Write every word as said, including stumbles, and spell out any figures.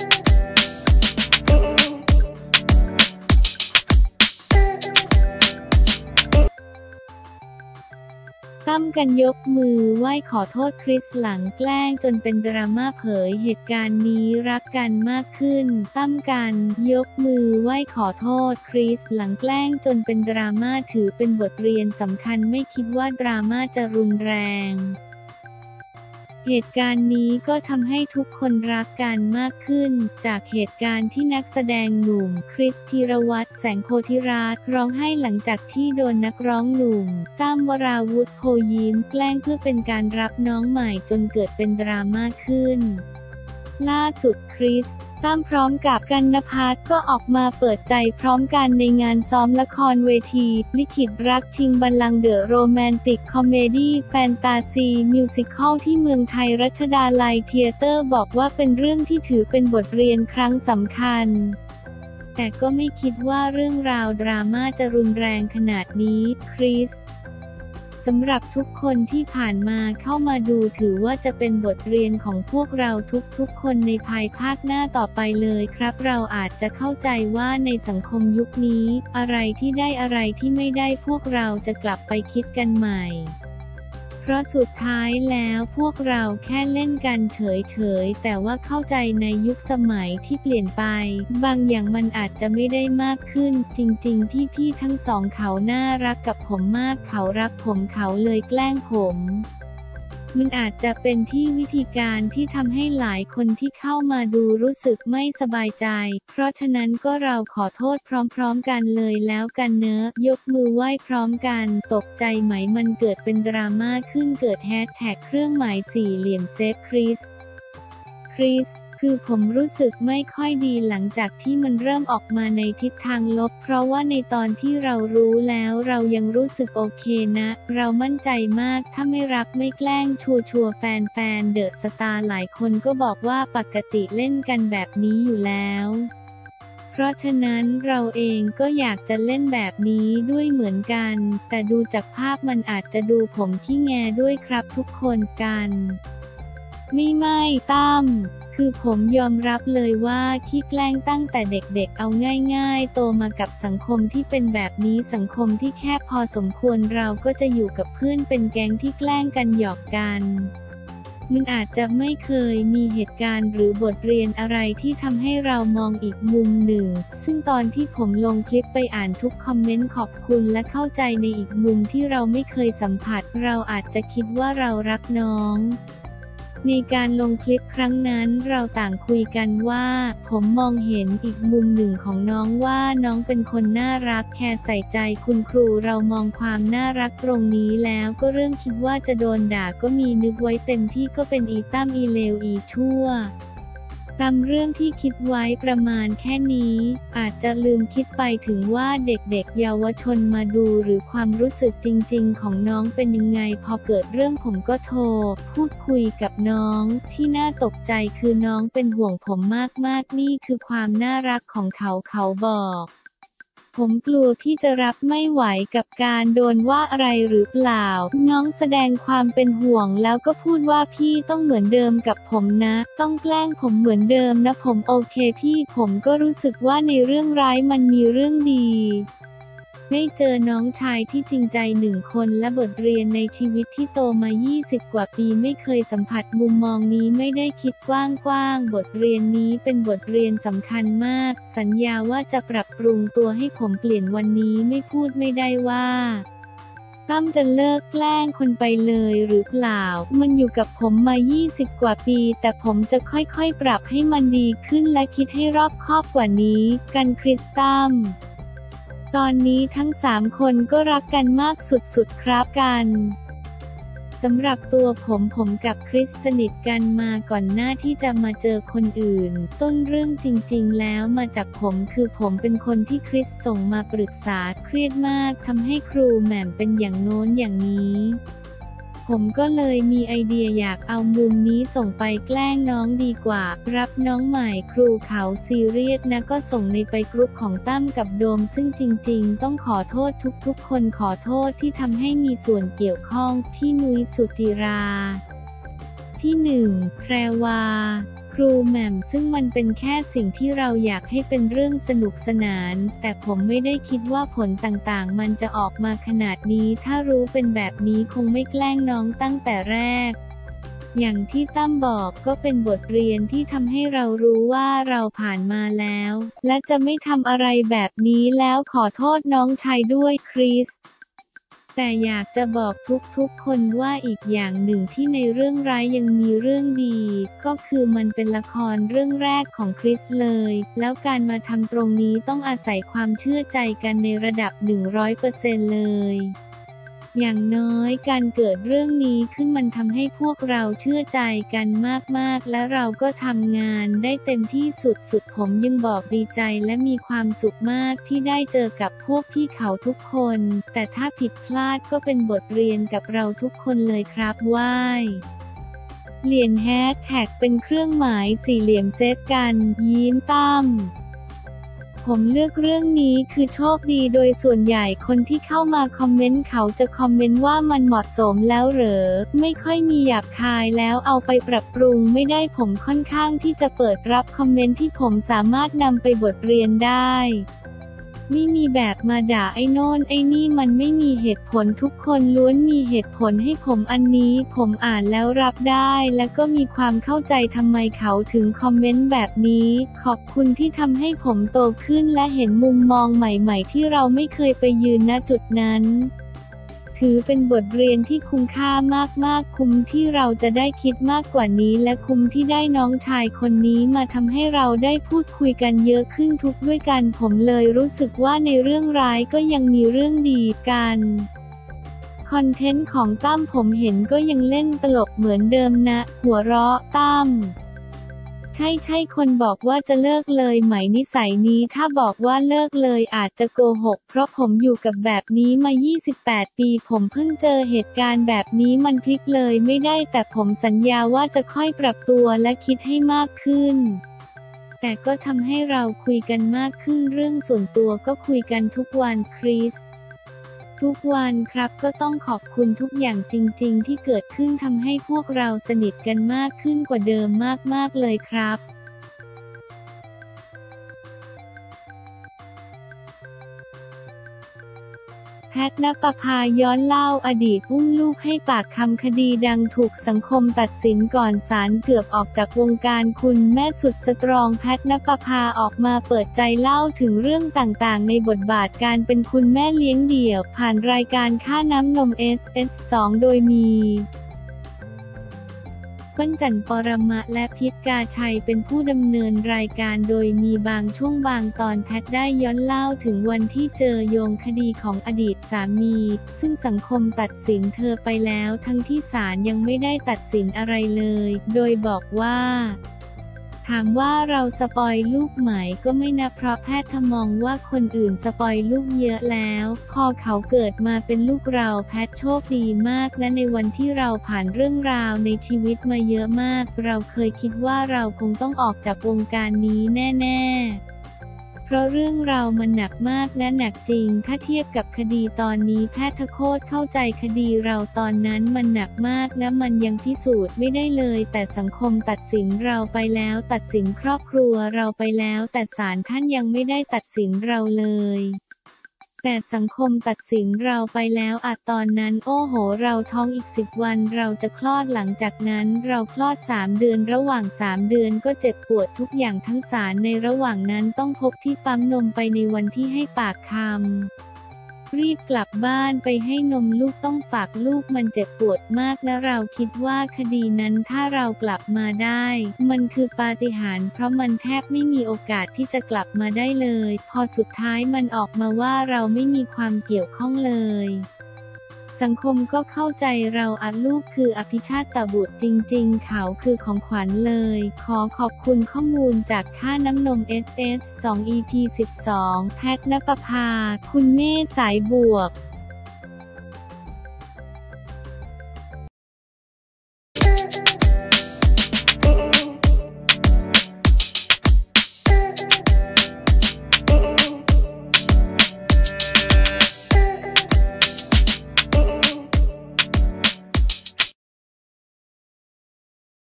ตั้มกันยกมือไหว้ขอโทษคริสหลังแกล้งจนเป็นดราม่าเผยเหตุการณ์นี้รักกันมากขึ้นตั้มกันยกมือไหว้ขอโทษคริสหลังแกล้งจนเป็นดราม่าถือเป็นบทเรียนสำคัญไม่คิดว่าดราม่าจะรุนแรงเหตุการณ์นี้ก็ทำให้ทุกคนรักกันมากขึ้นจากเหตุการณ์ที่นักแสดงหนุ่มคริสธีรวัฒน์แสงโพธิราชร้องไห้หลังจากที่โดนนักร้องหนุ่มตั้มวราวุธโพยิ้มแกล้งเพื่อเป็นการรับน้องใหม่จนเกิดเป็นดราม่าขึ้นล่าสุดคริสตั้มพร้อมกับกันณภัทรก็ออกมาเปิดใจพร้อมกันในงานซ้อมละครเวทีลิขิตรักชิงบัลลังก์เดอะโรแมนติกคอมเมดี้แฟนตาซีมิวสิคอลที่เมืองไทยรัชดาลัยเธียเตอร์บอกว่าเป็นเรื่องที่ถือเป็นบทเรียนครั้งสำคัญแต่ก็ไม่คิดว่าเรื่องราวดราม่าจะรุนแรงขนาดนี้คริสสำหรับทุกคนที่ผ่านมาเข้ามาดูถือว่าจะเป็นบทเรียนของพวกเราทุกๆคนในภายภาคหน้าต่อไปเลยครับเราอาจจะเข้าใจว่าในสังคมยุคนี้อะไรที่ได้อะไรที่ไม่ได้พวกเราจะกลับไปคิดกันใหม่เพราะสุดท้ายแล้วพวกเราแค่เล่นกันเฉยๆแต่ว่าเข้าใจในยุคสมัยที่เปลี่ยนไปบางอย่างมันอาจจะไม่ได้มากขึ้นจริงๆพี่ๆทั้งสองเขาน่ารักกับผมมากเขารักผมเขาเลยแกล้งผมมันอาจจะเป็นที่วิธีการที่ทำให้หลายคนที่เข้ามาดูรู้สึกไม่สบายใจเพราะฉะนั้นก็เราขอโทษพร้อมๆกันเลยแล้วกันเนอะยกมือไหว้พร้อมกันตกใจไหมมันเกิดเป็นดราม่าขึ้นเกิดแฮชแท็กเครื่องหมายสี่เหลี่ยมเซฟคริสคริสคือผมรู้สึกไม่ค่อยดีหลังจากที่มันเริ่มออกมาในทิศทางลบเพราะว่าในตอนที่เรารู้แล้วเรายังรู้สึกโอเคนะเรามั่นใจมากถ้าไม่รักไม่แกล้งชัวชัวแฟนแฟนเดอะสตาร์หลายคนก็บอกว่าปกติเล่นกันแบบนี้อยู่แล้วเพราะฉะนั้นเราเองก็อยากจะเล่นแบบนี้ด้วยเหมือนกันแต่ดูจากภาพมันอาจจะดูผมขี้แงด้วยครับทุกคนกันไม่ไม่ตั้มคือผมยอมรับเลยว่าขี้แกล้งตั้งแต่เด็กๆเอาง่ายๆโตมากับสังคมที่เป็นแบบนี้สังคมที่แคบพอสมควรเราก็จะอยู่กับเพื่อนเป็นแก๊งที่แกล้งกันหยอกกันมันอาจจะไม่เคยมีเหตุการณ์หรือบทเรียนอะไรที่ทำให้เรามองอีกมุมหนึ่งซึ่งตอนที่ผมลงคลิปไปอ่านทุกคอมเมนต์ขอบคุณและเข้าใจในอีกมุมที่เราไม่เคยสัมผัสเราอาจจะคิดว่าเรารักน้องในการลงคลิปครั้งนั้นเราต่างคุยกันว่าผมมองเห็นอีกมุมหนึ่งของน้องว่าน้องเป็นคนน่ารักแคร์ใส่ใจคุณครูเรามองความน่ารักตรงนี้แล้วก็เรื่องคิดว่าจะโดนด่าก็มีนึกไว้เต็มที่ก็เป็นอีตั้มอีเลวอีชั่วตามเรื่องที่คิดไว้ประมาณแค่นี้อาจจะลืมคิดไปถึงว่าเด็กๆเยาวชนมาดูหรือความรู้สึกจริงๆของน้องเป็นยังไงพอเกิดเรื่องผมก็โทรพูดคุยกับน้องที่น่าตกใจคือน้องเป็นห่วงผมมากๆนี่คือความน่ารักของเขาเขาบอกผมกลัวพี่จะรับไม่ไหวกับการโดนว่าอะไรหรือเปล่าน้องแสดงความเป็นห่วงแล้วก็พูดว่าพี่ต้องเหมือนเดิมกับผมนะต้องแกล้งผมเหมือนเดิมนะผมโอเคพี่ผมก็รู้สึกว่าในเรื่องร้ายมันมีเรื่องดีได้เจอน้องชายที่จริงใจหนึ่งคนและบทเรียนในชีวิตที่โตมายี่สิบกว่าปีไม่เคยสัมผัสมุมมองนี้ไม่ได้คิดกว้างๆบทเรียนนี้เป็นบทเรียนสำคัญมากสัญญาว่าจะปรับปรุงตัวให้ผมเปลี่ยนวันนี้ไม่พูดไม่ได้ว่าตั้มจะเลิกแกล้งคนไปเลยหรือเปล่ามันอยู่กับผมมายี่สิบกว่าปีแต่ผมจะค่อยๆปรับให้มันดีขึ้นและคิดให้รอบคอบกว่านี้กันคริสตั้มตอนนี้ทั้งสามคนก็รักกันมากสุดๆครับกันสำหรับตัวผมผมกับคริสสนิทกันมาก่อนหน้าที่จะมาเจอคนอื่นต้นเรื่องจริงๆแล้วมาจากผมคือผมเป็นคนที่คริสส่งมาปรึกษาเครียดมากทำให้ครูแหม่มเป็นอย่างโน้นอย่างนี้ผมก็เลยมีไอเดียอยากเอามุมนี้ส่งไปแกล้งน้องดีกว่ารับน้องใหม่ครูเขาซีเรียสนะก็ส่งในไปกรุ๊ปของตั้มกับโดมซึ่งจริงๆต้องขอโทษทุกๆคนขอโทษที่ทำให้มีส่วนเกี่ยวข้องพี่นุ้ยสุจิราพี่หนึ่งแพรวาค รูแหม่มซึ่งมันเป็นแค่สิ่งที่เราอยากให้เป็นเรื่องสนุกสนานแต่ผมไม่ได้คิดว่าผลต่างๆมันจะออกมาขนาดนี้ถ้ารู้เป็นแบบนี้คงไม่แกล้งน้องตั้งแต่แรกอย่างที่ตั้มบอกก็เป็นบทเรียนที่ทำให้เรารู้ว่าเราผ่านมาแล้วและจะไม่ทำอะไรแบบนี้แล้วขอโทษน้องชายด้วยคริสแต่อยากจะบอกทุกๆคนว่าอีกอย่างหนึ่งที่ในเรื่องร้ายยังมีเรื่องดีก็คือมันเป็นละครเรื่องแรกของคริสเลยแล้วการมาทำตรงนี้ต้องอาศัยความเชื่อใจกันในระดับ หนึ่งร้อยเปอร์เซ็นต์ เลยอย่างน้อยการเกิดเรื่องนี้ขึ้นมันทำให้พวกเราเชื่อใจกันมากๆและเราก็ทำงานได้เต็มที่สุดๆผมยังบอกดีใจและมีความสุขมากที่ได้เจอกับพวกพี่เขาทุกคนแต่ถ้าผิดพลาดก็เป็นบทเรียนกับเราทุกคนเลยครับว่ายเหรียญแฮชแท็กเป็นเครื่องหมายสี่เหลี่ยมเซตกันยิ้มตั้มผมเลือกเรื่องนี้คือโชคดีโดยส่วนใหญ่คนที่เข้ามาคอมเมนต์เขาจะคอมเมนต์ว่ามันเหมาะสมแล้วเหรอไม่ค่อยมีหยาบคายแล้วเอาไปปรับปรุงไม่ได้ผมค่อนข้างที่จะเปิดรับคอมเมนต์ที่ผมสามารถนำไปบทเรียนได้ไม่มีแบบมาด่าไอ้โน่นไอ้นี่มันไม่มีเหตุผลทุกคนล้วนมีเหตุผลให้ผมอันนี้ผมอ่านแล้วรับได้และก็มีความเข้าใจทำไมเขาถึงคอมเมนต์แบบนี้ขอบคุณที่ทำให้ผมโตขึ้นและเห็นมุมมองใหม่ๆที่เราไม่เคยไปยืนณจุดนั้นถือเป็นบทเรียนที่คุ้มค่ามากๆคุ้มที่เราจะได้คิดมากกว่านี้และคุ้มที่ได้น้องชายคนนี้มาทำให้เราได้พูดคุยกันเยอะขึ้นทุกด้วยกันผมเลยรู้สึกว่าในเรื่องร้ายก็ยังมีเรื่องดีกันคอนเทนต์ของตั้มผมเห็นก็ยังเล่นตลกเหมือนเดิมนะหัวเราะตั้มใช่ใช่คนบอกว่าจะเลิกเลยไหมนิสัยนี้ถ้าบอกว่าเลิกเลยอาจจะโกหกเพราะผมอยู่กับแบบนี้มายี่สิบแปดปีผมเพิ่งเจอเหตุการณ์แบบนี้มันพลิกเลยไม่ได้แต่ผมสัญญาว่าจะค่อยปรับตัวและคิดให้มากขึ้นแต่ก็ทำให้เราคุยกันมากขึ้นเรื่องส่วนตัวก็คุยกันทุกวันคริสทุกวันครับก็ต้องขอบคุณทุกอย่างจริงๆที่เกิดขึ้นทำให้พวกเราสนิทกันมากขึ้นกว่าเดิมมากๆเลยครับแพทณปภาย้อนเล่าอดีตอุ้มลูกให้ปากคำคดีดังถูกสังคมตัดสินก่อนศาลเกือบออกจากวงการคุณแม่สุดสตรองแพทณปภาออกมาเปิดใจเล่าถึงเรื่องต่างๆในบทบาทการเป็นคุณแม่เลี้ยงเดี่ยวผ่านรายการค่าน้ำนม เอส เอส สอง โดยมีเปิ้ล จันทร์ ปรมะและพิชกาชัยเป็นผู้ดำเนินรายการโดยมีบางช่วงบางตอนแพทได้ย้อนเล่าถึงวันที่เจอโยงคดีของอดีตสามีซึ่งสังคมตัดสินเธอไปแล้วทั้งที่ศาลยังไม่ได้ตัดสินอะไรเลยโดยบอกว่าถามว่าเราสปอยลูกไหมก็ไม่นะเพราะแพทย์มองว่าคนอื่นสปอยลูกเยอะแล้วพอเขาเกิดมาเป็นลูกเราแพทย์โชคดีมากและในวันที่เราผ่านเรื่องราวในชีวิตมาเยอะมากเราเคยคิดว่าเราคงต้องออกจากวงการนี้แน่ๆเพราะเรื่องเรามันหนักมากและหนักจริงถ้าเทียบกับคดีตอนนี้แพทย์โคตรเข้าใจคดีเราตอนนั้นมันหนักมากและมันยังพิสูจน์ไม่ได้เลยแต่สังคมตัดสินเราไปแล้วตัดสินครอบครัวเราไปแล้วแต่ศาลท่านยังไม่ได้ตัดสินเราเลยแต่สังคมตัดสินเราไปแล้วอะตอนนั้นโอ้โหเราท้องอีกสิบวันเราจะคลอดหลังจากนั้นเราคลอดสามเดือนระหว่างสามเดือนก็เจ็บปวดทุกอย่างทั้งศาลในระหว่างนั้นต้องพบที่ปั๊มนมไปในวันที่ให้ปากคำรีบกลับบ้านไปให้นมลูกต้องฝากลูกมันเจ็บปวดมากและเราคิดว่าคดีนั้นถ้าเรากลับมาได้มันคือปาฏิหาริย์เพราะมันแทบไม่มีโอกาสที่จะกลับมาได้เลยพอสุดท้ายมันออกมาว่าเราไม่มีความเกี่ยวข้องเลยสังคมก็เข้าใจเราอัดลูกคืออภิชาติบุตรจริงๆเขาคือของขวัญเลยขอขอบคุณข้อมูลจากค่าน้ำนม เอส เอส สอง อี พี สิบสอง แพทณปภาคุณเมฆสายบวก